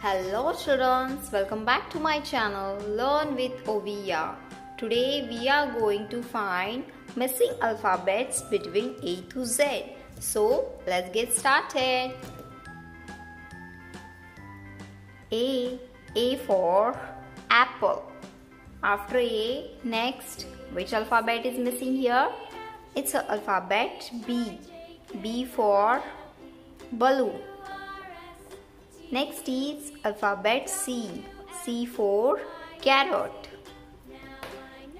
Hello students, welcome back to my channel Learn with Oviya. Today we are going to find missing alphabets between A to Z. So let's get started. A for apple. After A, next which alphabet is missing here? It's alphabet B. B for balloon. Next is alphabet C. C for carrot.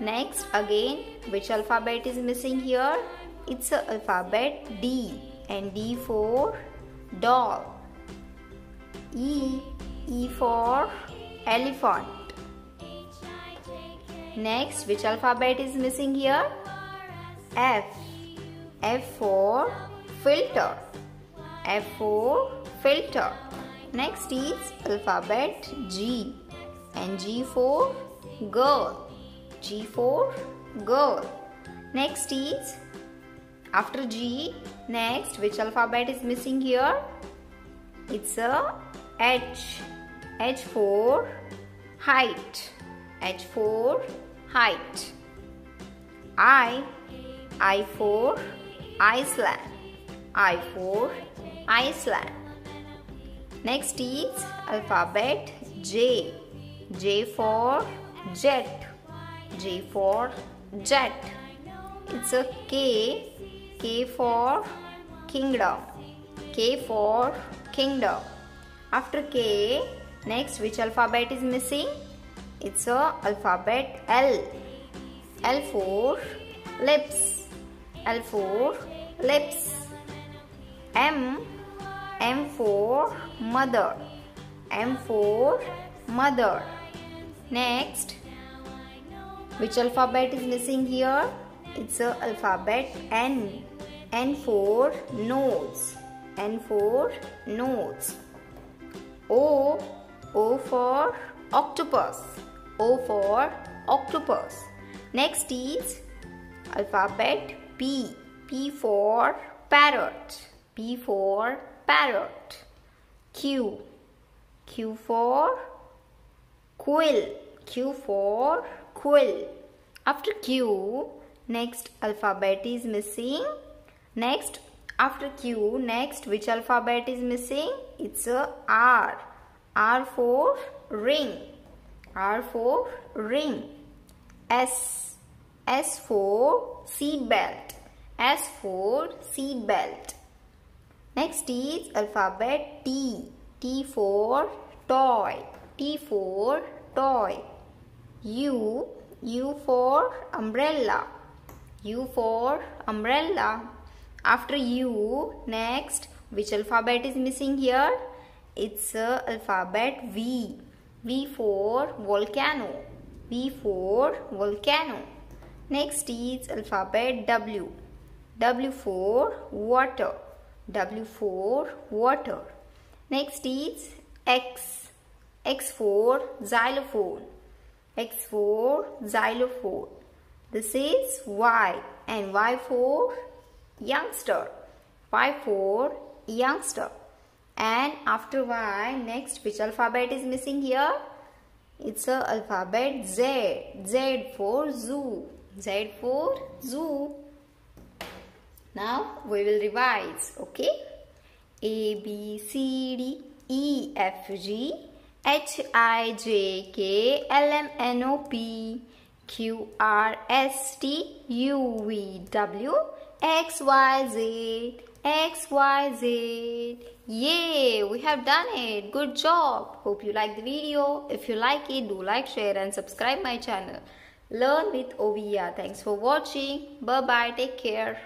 Next again, which alphabet is missing here? It's alphabet D. And D for doll. E for elephant. Next, which alphabet is missing here? F. F for filter. F for filter. Next is alphabet G, and G for girl. G for girl. Next is, after G, next which alphabet is missing here? It's a H. H for height. H for height. I for Iceland. I for Iceland. Next is alphabet J. J for jet. J for jet. It's a K. K for kingdom. K for kingdom. After K, next which alphabet is missing? It's a alphabet L. L for lips. L for lips. M for mother. M for mother. Next, which alphabet is missing here? It's a alphabet N. N for nose. N for nose. O for octopus. O for octopus. Next is alphabet P. P for parrot. P for parrot. Q for quill. Q for quill. After Q, next alphabet is missing. Next, after Q, next which alphabet is missing? It's a R. R for ring. R for ring. S for seat belt. S for seat belt. Next is alphabet T. T for toy. T for toy. U for umbrella. U for umbrella. After U, next which alphabet is missing here? It's alphabet V. V for volcano. V for volcano. Next is alphabet W. W for water. W for water. Next is X. X for xylophone. X for xylophone. This is Y. And Y for youngster. Y for youngster. And after Y, next which alphabet is missing here? It's a alphabet Z. Z for zoo. Z for zoo. Now we will revise, okay? A, B, C, D, E, F, G, H, I, J, K, L, M, N, O, P, Q, R, S, T, U, V, W, X, Y, Z, X, Y, Z. Yay! We have done it. Good job. Hope you like the video. If you like it, do like, share and subscribe my channel. Learn with Oviya. Thanks for watching. Bye-bye. Take care.